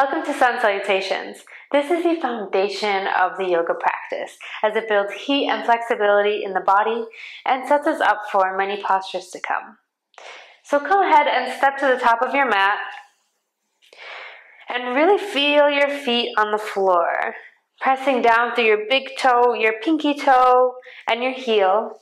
Welcome to Sun Salutations. This is the foundation of the yoga practice as it builds heat and flexibility in the body and sets us up for many postures to come. So go ahead and step to the top of your mat and really feel your feet on the floor, pressing down through your big toe, your pinky toe, and your heel.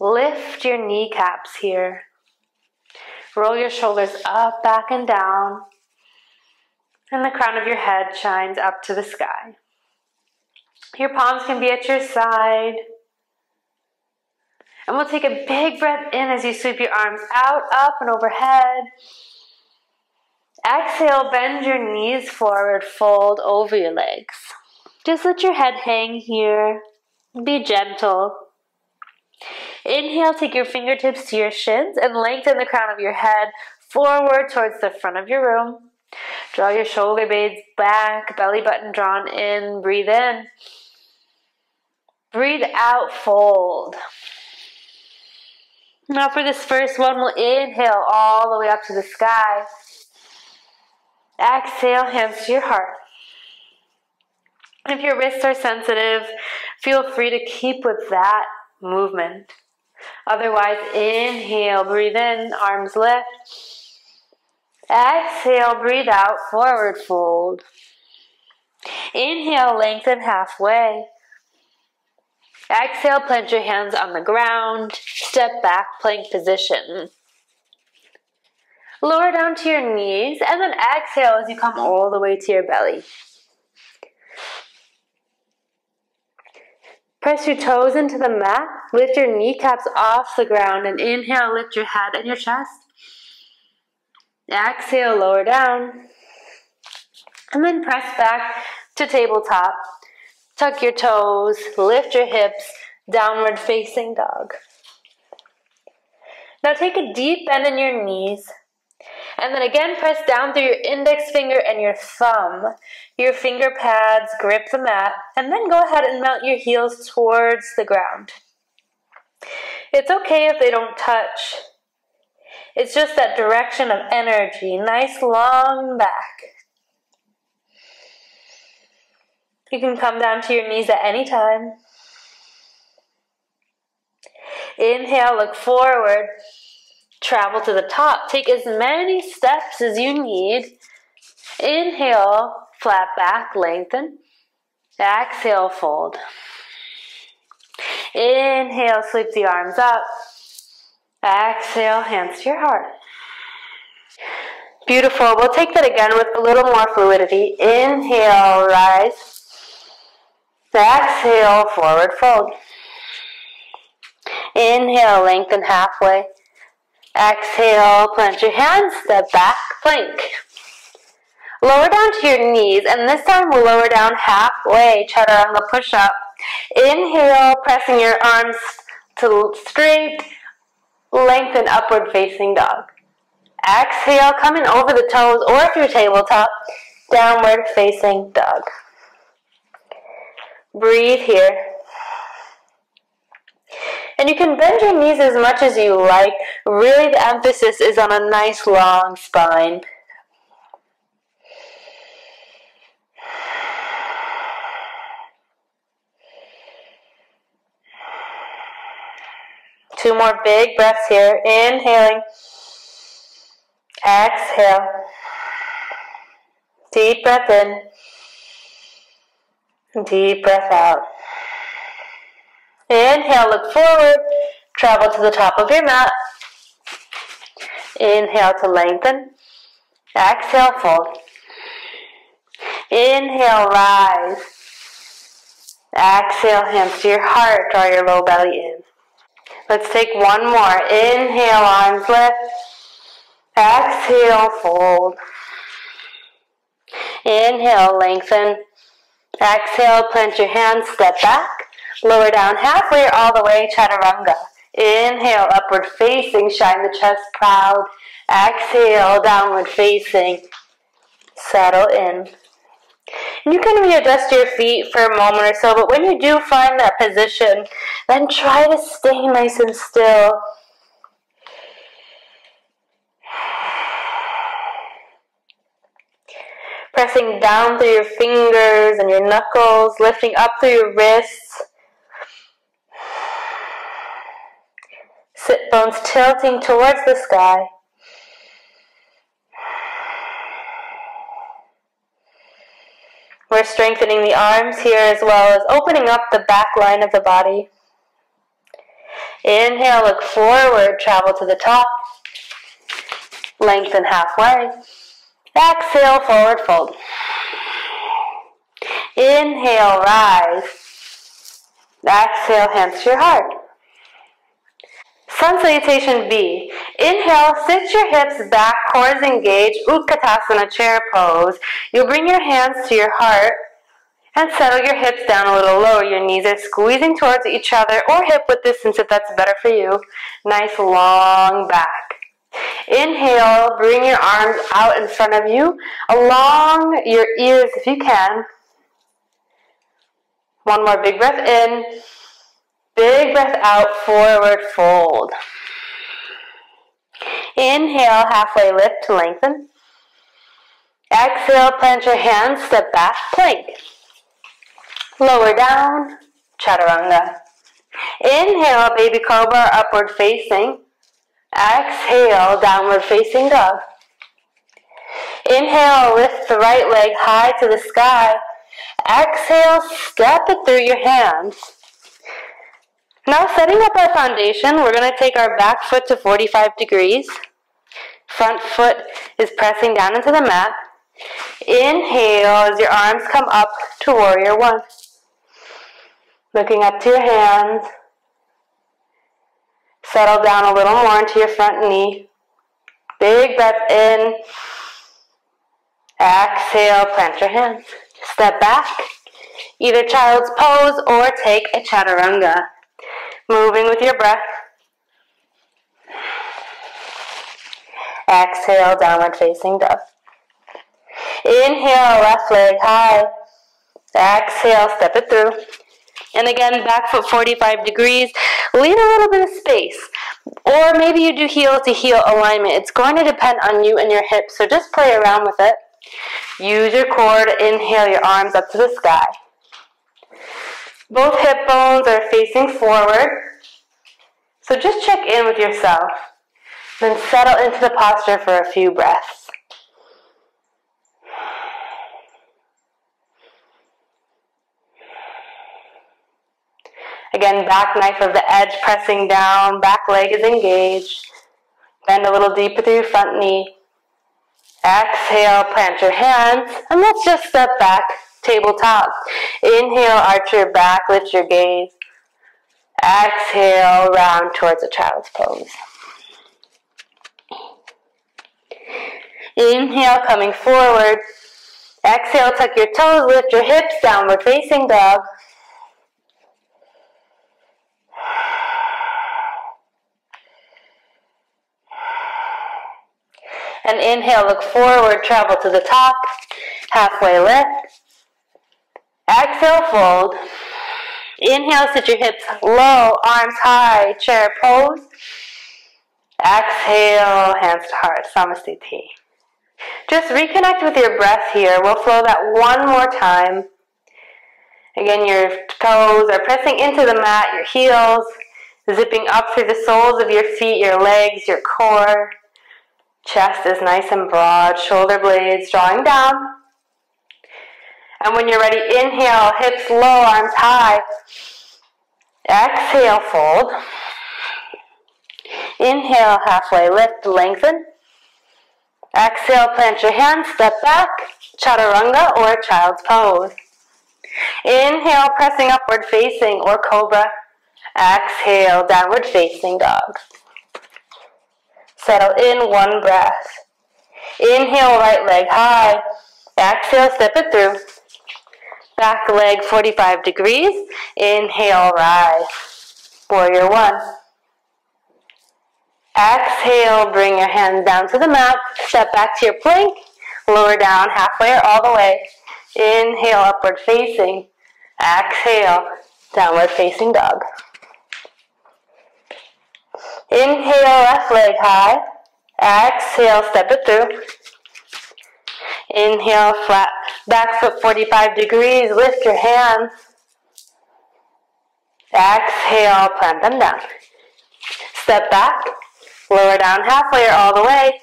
Lift your kneecaps here. Roll your shoulders up, back, and down. And the crown of your head shines up to the sky. Your palms can be at your side. And we'll take a big breath in as you sweep your arms out, up, and overhead. Exhale, bend your knees forward, fold over your legs. Just let your head hang here. Be gentle. Inhale, take your fingertips to your shins and lengthen the crown of your head forward towards the front of your room. Draw your shoulder blades back, belly button drawn in, breathe in. Breathe out, fold. Now for this first one, we'll inhale all the way up to the sky. Exhale, hands to your heart. If your wrists are sensitive, feel free to keep with that movement. Otherwise, inhale, breathe in, arms lift. Exhale, breathe out, forward fold. Inhale, lengthen halfway. Exhale, plant your hands on the ground. Step back, plank position. Lower down to your knees, and then exhale as you come all the way to your belly. Press your toes into the mat. Lift your kneecaps off the ground, and inhale, lift your head and your chest. Exhale, lower down. And then press back to tabletop. Tuck your toes, lift your hips, downward facing dog. Now take a deep bend in your knees. And then again, press down through your index finger and your thumb. Your finger pads grip the mat. And then go ahead and mount your heels towards the ground. It's okay if they don't touch. It's just that direction of energy, nice long back. You can come down to your knees at any time. Inhale, look forward, travel to the top. Take as many steps as you need. Inhale, flat back, lengthen. Exhale, fold. Inhale, sweep the arms up. Exhale, hands to your heart. Beautiful. We'll take that again with a little more fluidity. Inhale, rise. Exhale, forward fold. Inhale, lengthen halfway. Exhale, plant your hands, step back, plank. Lower down to your knees, and this time we'll lower down halfway, Chaturanga push-up. Inhale, pressing your arms straight. Lengthen upward facing dog. Exhale, coming over the toes or through tabletop, downward facing dog. Breathe here. And you can bend your knees as much as you like. Really the emphasis is on a nice long spine. Two more big breaths here, inhaling, exhale, deep breath in, deep breath out. Inhale, look forward, travel to the top of your mat. Inhale to lengthen, exhale, fold. Inhale, rise, exhale, hands to your heart, draw your low belly in. Let's take one more. Inhale, arms lift. Exhale, fold. Inhale, lengthen. Exhale, plant your hands, step back. Lower down halfway all the way, Chaturanga. Inhale, upward facing, shine the chest proud. Exhale, downward facing. Settle in. You can readjust your feet for a moment or so, but when you do find that position, then try to stay nice and still. pressing down through your fingers and your knuckles, lifting up through your wrists. Sit bones tilting towards the sky. We're strengthening the arms here as well as opening up the back line of the body. Inhale, look forward, travel to the top. Lengthen halfway. Exhale, forward fold. Inhale, rise. Exhale, hands to your heart. Sun salutation B. Inhale, sit your hips back, cores engaged, Utkatasana chair pose. You'll bring your hands to your heart and settle your hips down a little lower. Your knees are squeezing towards each other or hip width distance if that's better for you. Nice long back. Inhale, bring your arms out in front of you, along your ears if you can. One more big breath in, big breath out, forward fold. Inhale, halfway lift to lengthen. Exhale, plant your hands, step back, plank. Lower down, chaturanga. Inhale, baby cobra, upward facing. Exhale, downward facing dog. Inhale, lift the right leg high to the sky. Exhale, step it through your hands. Now setting up our foundation, we're going to take our back foot to 45 degrees. Front foot is pressing down into the mat. Inhale as your arms come up to warrior one. Looking up to your hands. Settle down a little more into your front knee. Big breath in. Exhale, plant your hands. Step back, either child's pose or take a chaturanga. Moving with your breath. Exhale, downward facing dove. Inhale, left leg high. Exhale, step it through. And again, back foot 45 degrees. Leave a little bit of space. Or maybe you do heel to heel alignment. It's going to depend on you and your hips, so just play around with it. Use your core to inhale your arms up to the sky. Both hip bones are facing forward. So just check in with yourself. Then settle into the posture for a few breaths. Again, back knife of the edge pressing down, back leg is engaged. Bend a little deeper through your front knee. Exhale, plant your hands, and let's just step back, tabletop. Inhale, arch your back, lift your gaze. Exhale, round towards a child's pose. Inhale, coming forward. Exhale, tuck your toes, lift your hips, downward facing dog. And inhale, look forward, travel to the top, halfway lift. Exhale, fold. Inhale, sit your hips low, arms high, chair pose. Exhale, hands to heart, samasthiti. Just reconnect with your breath here. We'll flow that one more time. Again, your toes are pressing into the mat, your heels, zipping up through the soles of your feet, your legs, your core. Chest is nice and broad, shoulder blades drawing down. And when you're ready, inhale, hips low, arms high. Exhale, fold. Inhale, halfway lift, lengthen. Exhale, plant your hands, step back, chaturanga or child's pose. Inhale, pressing upward facing or cobra. Exhale, downward facing dog. Settle in, one breath. Inhale, right leg high. Exhale, step it through. Back leg 45 degrees. Inhale, rise. Warrior one. Exhale, bring your hands down to the mat. Step back to your plank. Lower down, halfway or all the way. Inhale, upward facing. Exhale, downward facing dog. Inhale, left leg high. Exhale, step it through. Inhale, flat back foot 45 degrees. Lift your hands. Exhale, plant them down. Step back. Lower down halfway or all the way.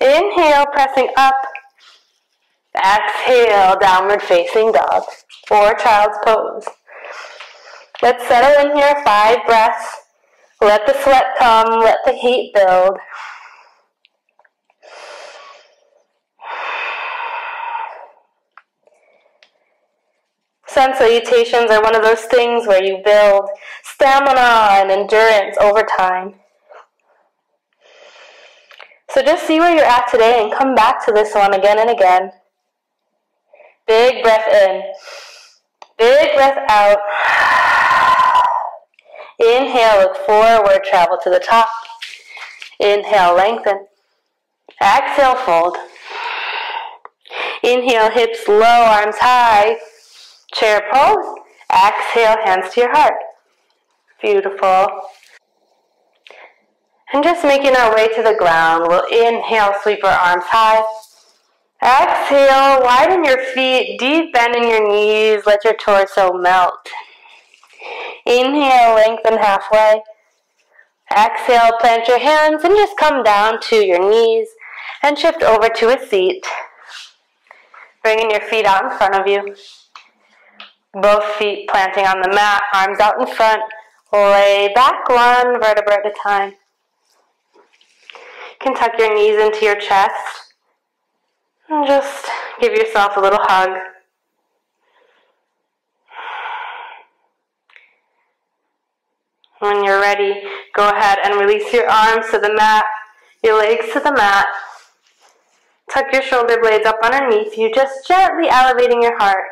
Inhale, pressing up. Exhale, downward facing dog or child's pose. Let's settle in here, 5 breaths. Let the sweat come, let the heat build. Sun salutations are one of those things where you build stamina and endurance over time. So just see where you're at today and come back to this one again and again. Big breath in. Big breath out. Inhale, look forward, travel to the top. Inhale, lengthen. Exhale, fold. Inhale, hips low, arms high. Chair pose. Exhale, hands to your heart. Beautiful. And just making our way to the ground. We'll inhale, sweep our arms high. Exhale, widen your feet, deep bend in your knees. Let your torso melt. Inhale, lengthen halfway. Exhale, plant your hands and just come down to your knees and shift over to a seat. Bringing your feet out in front of you. Both feet planting on the mat, arms out in front. Lay back one vertebra at a time. You can tuck your knees into your chest and just give yourself a little hug. When you're ready, go ahead and release your arms to the mat, your legs to the mat. Tuck your shoulder blades up underneath you, just gently elevating your heart.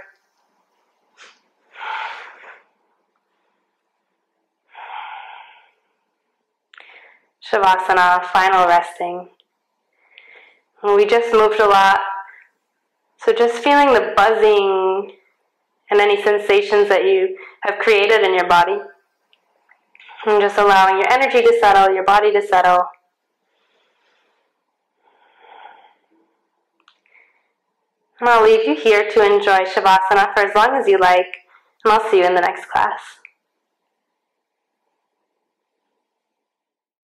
Shavasana, final resting. We just moved a lot, so just feeling the buzzing and any sensations that you have created in your body. And just allowing your energy to settle, your body to settle. And I'll leave you here to enjoy Shavasana for as long as you like, and I'll see you in the next class.